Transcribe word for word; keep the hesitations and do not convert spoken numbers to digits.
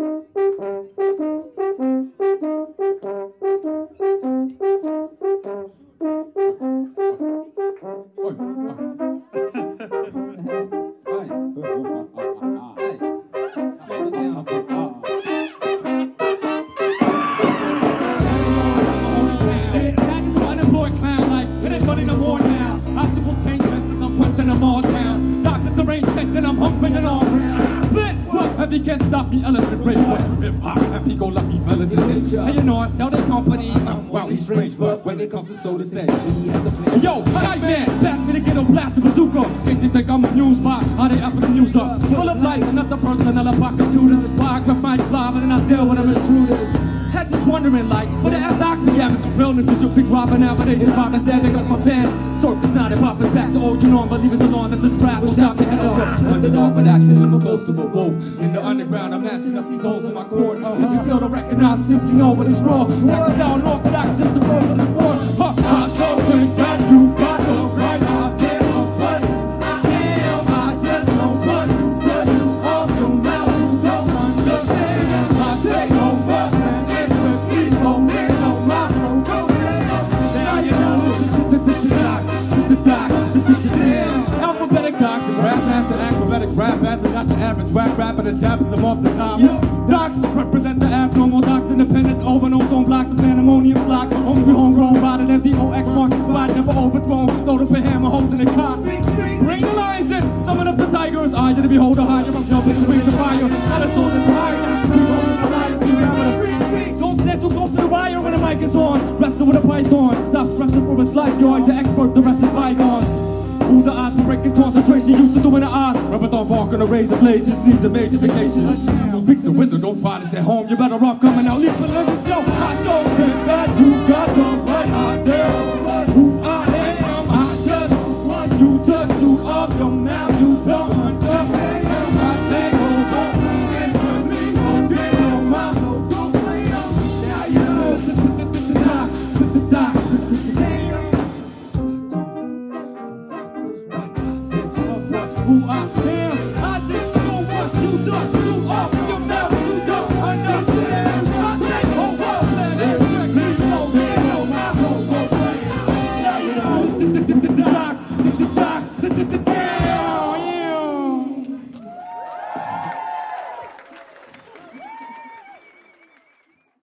Who I am.